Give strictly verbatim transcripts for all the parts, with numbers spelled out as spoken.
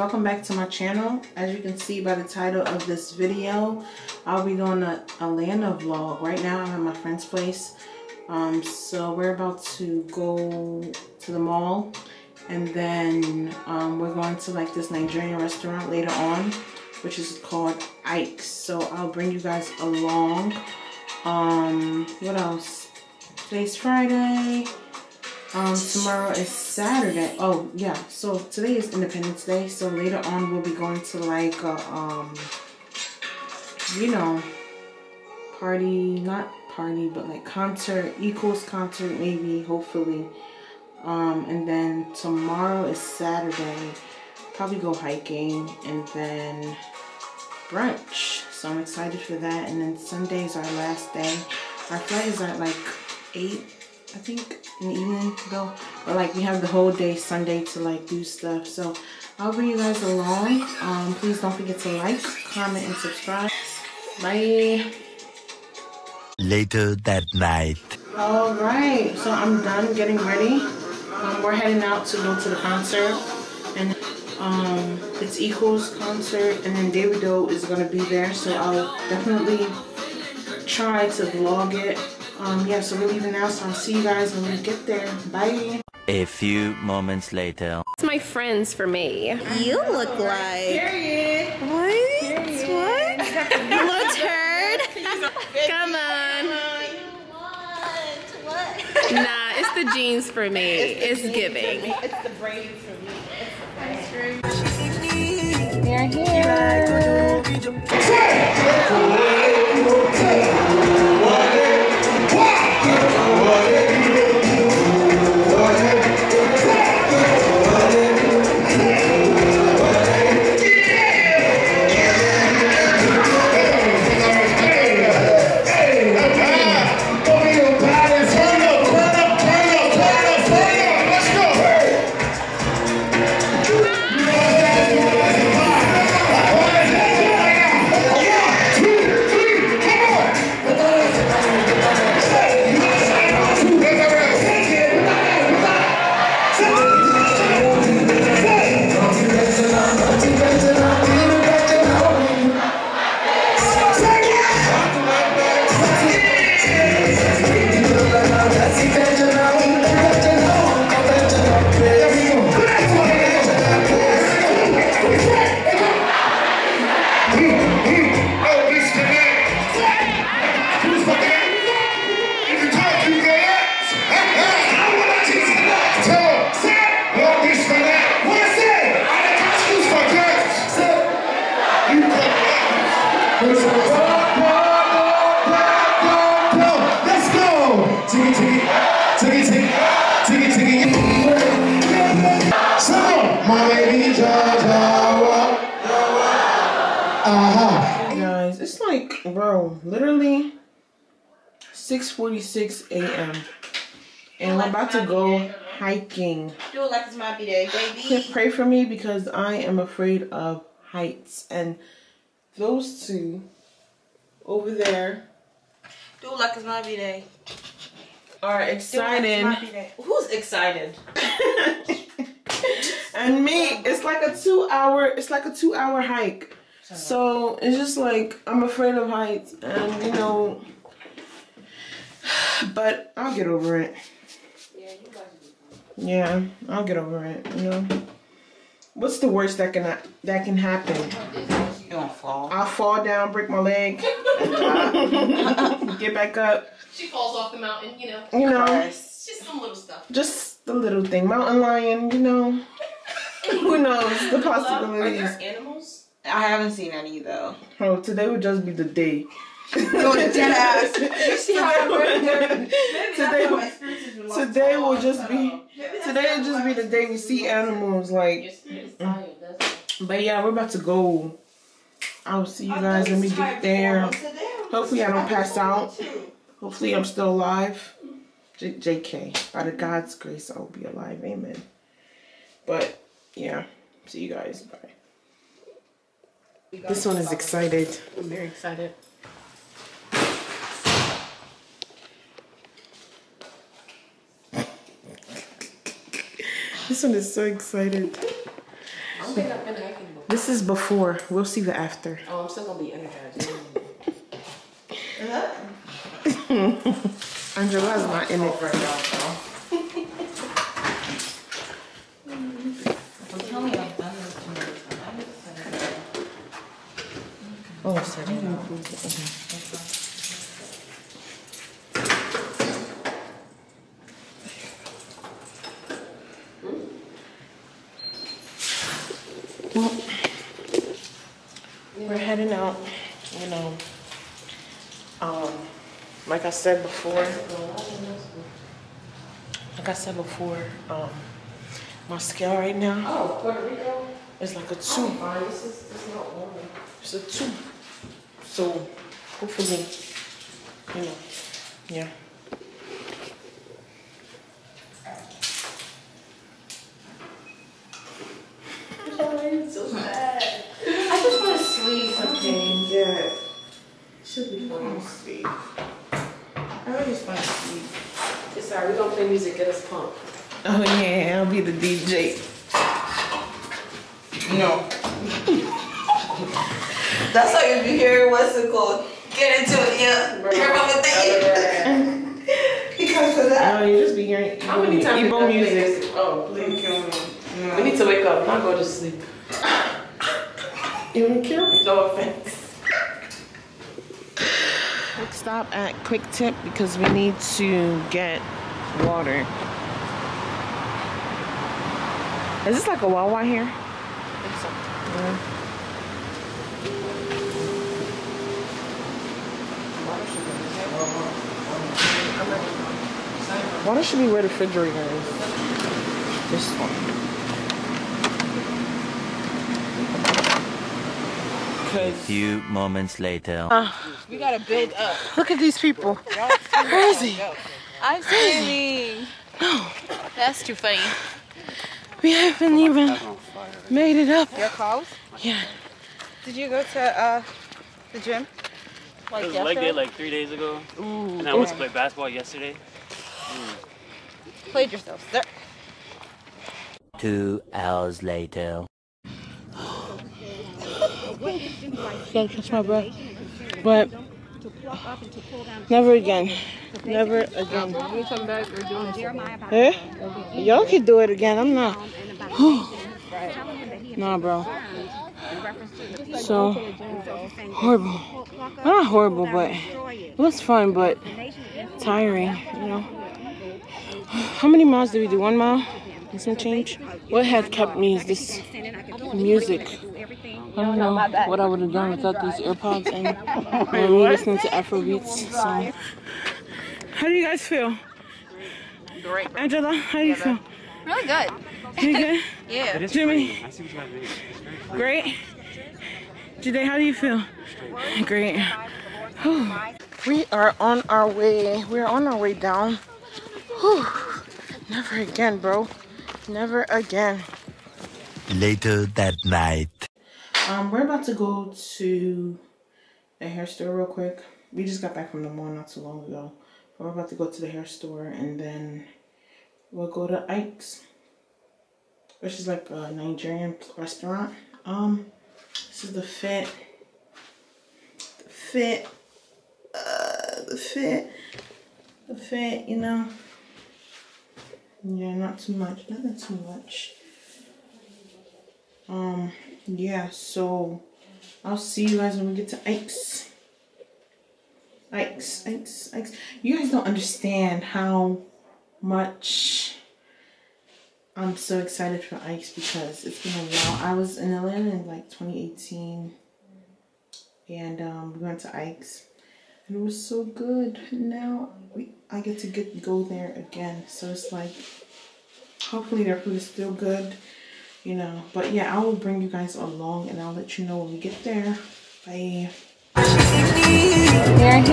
welcome back to my channel. As you can see by the title of this video, I'll be doing a Atlanta vlog. Right now I'm at my friend's place, um, so we're about to go to the mall, and then um, we're going to like this Nigerian restaurant later on, which is called Ike's. So I'll bring you guys along. Um, what else? Today's Friday. Um, tomorrow is Saturday. Oh yeah, so today is Independence Day, so later on we'll be going to like a, um, you know, party, not party, but like concert, E-Cool's concert maybe, hopefully. Um, and then tomorrow is Saturday, probably go hiking, and then brunch, so I'm excited for that. And then Sunday is our last day. Our flight is at like eight, I think, in the evening though, but like we have the whole day Sunday to like do stuff, so I'll bring you guys along. Um please don't forget to like, comment, and subscribe. Bye. Later that night. All right, so I'm done getting ready. Um, we're heading out to go to the concert, and um it's E-Cool's concert, and then Davido is gonna be there, so I'll definitely try to vlog it. Um, yeah, so we're leaving now, so I'll see you guys when we get there. Bye. A few moments later. It's my friends for me. You look like... Period. What? Period. What? You look turd. Come on. What? What? Nah, it's the jeans for me. It's, it's giving. Me. It's the braids for me. It's the braids. They're here. Guys, it's like, bro, literally six forty-six A M and we're about to go hiking. Do it like it's my day, baby. Pray for me because I am afraid of heights, and those two over there. Do it like it's my day. Are excited. Like who's excited? And me, it's like a two hour, it's like a two hour hike, so it's just like I'm afraid of heights, and you know, but I'll get over it. Yeah, I'll get over it, you know. What's the worst that can that can happen? You don't fall. I'll fall down, break my leg, get back up. She falls off the mountain, you know. You know, it's just some little stuff. Just the little thing, mountain lion, you know. Who knows the possibilities? Are there animals? I haven't seen any though. Oh, today would just be the day. Go to dead ass. You see how I'm wearing today. Today will just be. Today will just be the day we see animals, like. But yeah, we're about to go. I'll see you guys when we get there. Hopefully, I don't pass out. Hopefully, I'm still alive. J JK, by the God's grace, I will be alive. Amen. But yeah, see you guys. Bye. This one is excited. I'm very excited. This one is so excited. This is before. We'll see the after. Oh, I'm still gonna be energized. Angela's not in it right now. Oh, sorry. Well, we're heading out, you know, um, like I said before, like I said before, um, my scale right now oh, Puerto Rico. Is like a two. Oh, this is, this is not warm. It's a two. So hopefully, you know, yeah. So bad. I just want to sleep something. Yeah. Should be fun. Mm-hmm. Sleep. I really just want to sleep. It's alright, we're gonna play music, get us pumped. Oh yeah, I'll be the D J. No. That's how you be hearing what's it called? Get into it, yeah. Hear about the thing. Because of that. No, you just be hearing. How many times Ebo music? music? Oh, please kill me. No. We need to wake up, not go to sleep. You want to kill me? No offense. Quick stop at Quick Tip because we need to get water. Is this like a Wawa here? I think so. Yeah. Water should be where the refrigerator is. This one. A few moments later. Uh, we got to build up. Look at these people. Crazy. I'm screaming. No. That's too funny. We haven't even made it up. Your calls? Yeah. Did you go to uh, the gym? Like it was yesterday? Leg day like three days ago. Ooh, and I went to play basketball yesterday. Mm. Played yourself, sir. Two hours later. Gotta catch my breath. But never again. Never again. Yeah? Y'all can do it again. I'm not. Nah, bro. So horrible. Not horrible, but it was fun, but tiring, you know. How many miles did we do? One mile? And some change? What has kept me is this music. I don't know what I would have done without these AirPods and um, listening to Afrobeats. So, how do you guys feel? Great. Angela, how do you feel? Really good. You good? Yeah. Jimmy? Great. Today, how do you feel? Great. Whew. We are on our way. We are on our way down. Whew. Never again, bro. Never again. Later that night. Um, we're about to go to the hair store real quick. We just got back from the mall not too long ago. But we're about to go to the hair store and then we'll go to Ike's, which is like a Nigerian restaurant. Um. This is the fit, the fit, uh, the fit, the fit, you know. Yeah, not too much, nothing too much. Um, yeah, so I'll see you guys when we get to Ike's. Ike's, Ike's, Ike's. You guys don't understand how much I'm so excited for Ike's because it's been a while. I was in Atlanta in like twenty eighteen and um, we went to Ike's and it was so good. Now we, I get to get go there again. So it's like, hopefully their food is still good, you know. But yeah, I will bring you guys along and I'll let you know when we get there. Bye. We're here.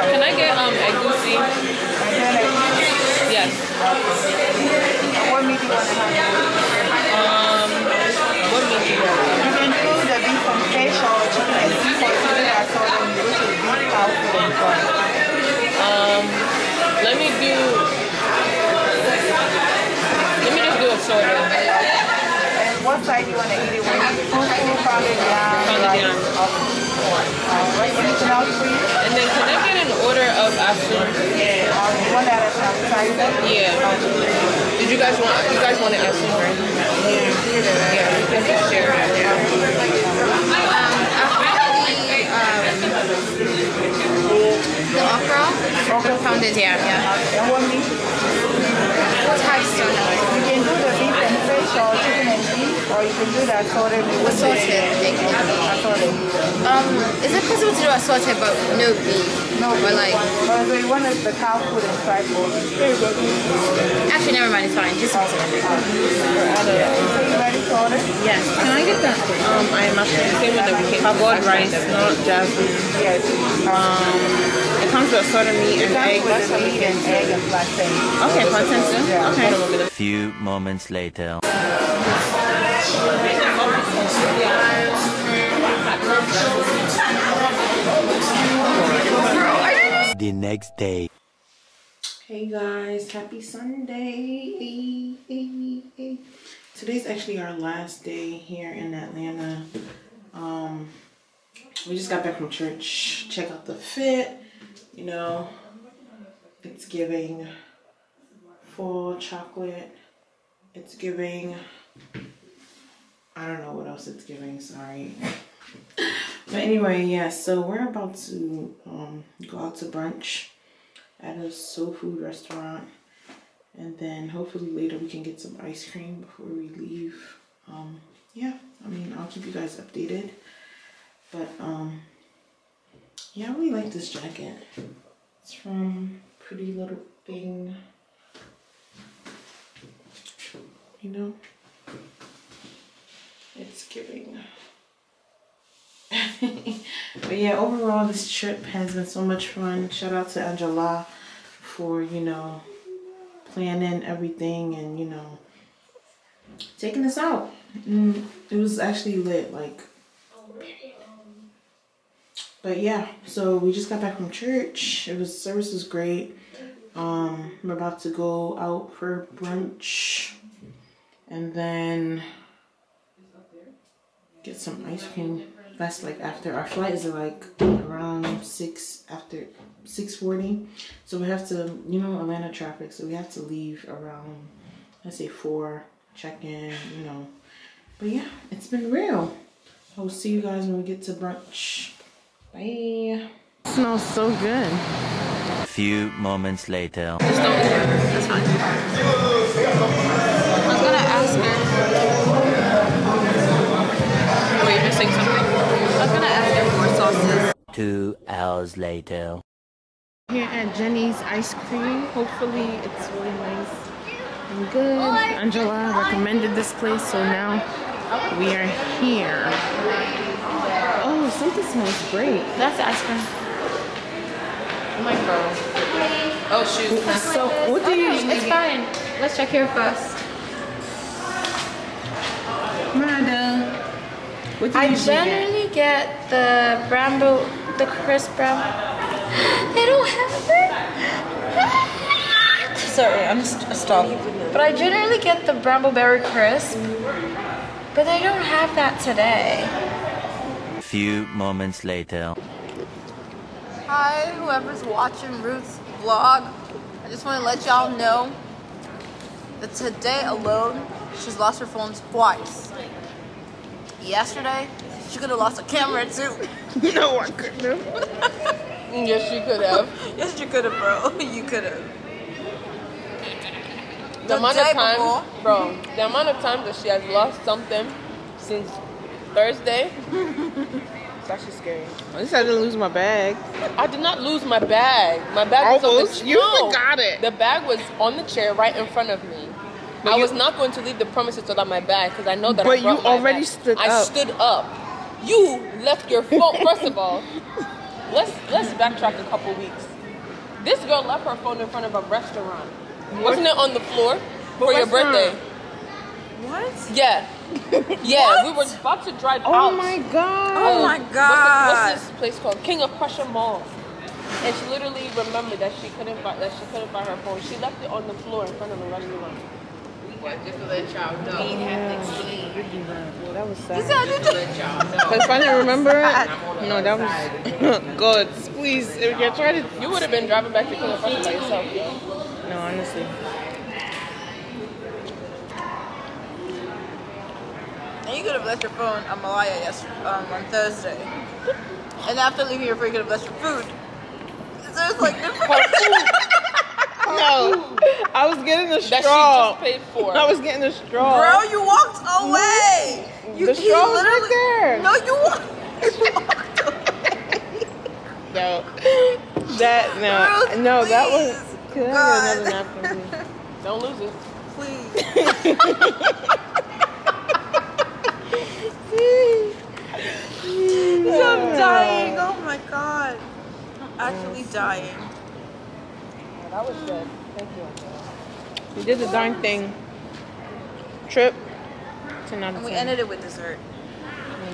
Can I get um a goosey? Yes. What meat do you want to have? Um, what meat do you want? You can do the beef from fish or chicken and beef or chicken. I saw them go to the beef house. side you want to eat it with? Fufu, probably down, rice, right, anything else for you? And then can I get an order of asu? Yeah, um, one that is appetizer? Yeah. Did you guys want, you guys want an asu, right? Yeah. Yeah, you can just share it. Yeah. Um, apparently, um, the okra? Okra pounded yam, yeah. And what meat? Thai style. You can do the beef and fish or chicken and beef, or you can do the assorted. Assorted, thank you. Assorted. Um, is it possible to do assorted but no beef? No, but like. But the one is the cow food and fried pork. Actually, never mind. It's fine. Just. Okay. You ready to order? Yes. Can I get that? Um, I am actually the same with the cardboard rice, not jasmine. Yes. Um. It comes with assorted meat and egg. That's meat and egg and plantain. Okay, plantain soup. Okay. A few moments later. The next day. Hey guys, happy Sunday. Today's actually our last day here in Atlanta. Um, we just got back from church. Check out the fit. You know, it's giving full chocolate, it's giving, I don't know what else it's giving, sorry. But anyway, yeah, so we're about to um, go out to brunch at a soul food restaurant, and then hopefully later we can get some ice cream before we leave. Um, yeah, I mean, I'll keep you guys updated, but um, yeah, I really like this jacket. It's from Pretty Little Thing. You know? It's giving. But yeah, overall this trip has been so much fun. Shout out to Angela for, you know, planning everything and, you know, taking us out. And it was actually lit, like, period. But yeah, so we just got back from church. It was, service was great. Um, we're about to go out for brunch and then get some ice cream. That's like after our flight is like around six, after six forty. So we have to, you know, Atlanta traffic. So we have to leave around, let's say four, check in, you know. But yeah, it's been real. I will see you guys when we get to brunch. Bye. It smells so good. A few moments later. It's not good. That's fine. I was gonna ask her. Wait, you're missing something? I was gonna ask her for sauces. Two hours later. Here at Jenny's ice cream. Hopefully it's really nice and good. Angela recommended this place, so now we are here. Something smells great. That's ice cream. Oh my god. Oh shoot. So what do you usually get? It's fine. Let's check here first. Miranda. What do you usually get? I generally get the bramble, the crisp bramble. They don't have it. Sorry, I'm st stop. But I generally get the brambleberry crisp. But they don't have that today. Few moments later. Hi, whoever's watching Ruth's vlog. I just want to let y'all know that today alone, she's lost her phone twice. Yesterday, she could have lost a camera too. No, I couldn't have. Yes, you could have. Yes, you could have, bro. You could have. The, the amount of time, before, bro, the amount of time that she has lost something since Thursday. It's actually scary. At least I didn't lose my bag. I did not lose my bag. My bag Almost. was on the chair. You no. forgot it. The bag was on the chair right in front of me. But I you, was not going to leave the premises without my bag because I know that. But I brought you already my bag. stood I up. I stood up. You left your phone. First of all, let's let's backtrack a couple weeks. This girl left her phone in front of a restaurant. What? Wasn't it on the floor for what your restaurant? birthday? What? Yeah. Yeah, we were about to drive oh out. Oh my god. Oh my god. What's, the, what's this place called? King of Prussia Mall. And she literally remembered that she couldn't find that she couldn't find her phone. She left it on the floor in front of the restaurant. What? Just to let y'all know. We have to explain. Well, that was sad. Just to let y'all know. Because I didn't remember it. No, that was... God, please. If you tried it... You would have been driving back to King of Prussia by yourself. No, honestly. And you could have left your phone on Malaya yesterday, um, on Thursday. And after leaving your phone, you could have left your food. So it's like different... No, I was getting the straw. That she just paid for. I was getting the straw. Girl, you walked away. No, you, the straw was right there. No, you walked, you walked away. No, that no, girl, no, please. That was. Can I get another nap from you? Don't lose it, please. Yeah. I'm dying. Oh my god, I'm actually dying. That was good. Thank you. We did the darn thing. Trip. And we ended it with dessert.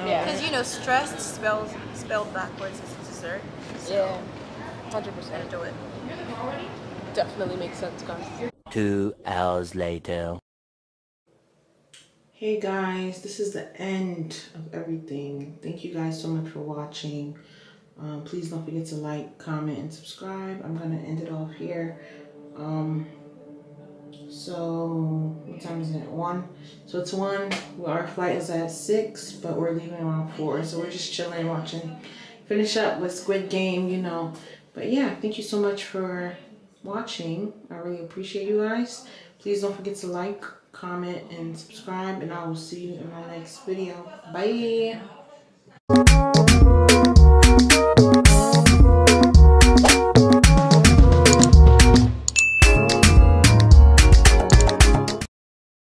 Yeah. Because you know, stressed spells spelled backwards is dessert. So yeah. one hundred percent. Into it. Definitely makes sense, guys. Two hours later. Hey guys, this is the end of everything. Thank you guys so much for watching. Um, please don't forget to like, comment, and subscribe. I'm gonna end it off here. Um, so what time is it? One. So it's one. Well, our flight is at six, but we're leaving around four. So we're just chilling, watching, finish up with Squid Game, you know. But yeah, thank you so much for watching. I really appreciate you guys. Please don't forget to like, comment, and subscribe. And I will see you in my next video. Bye.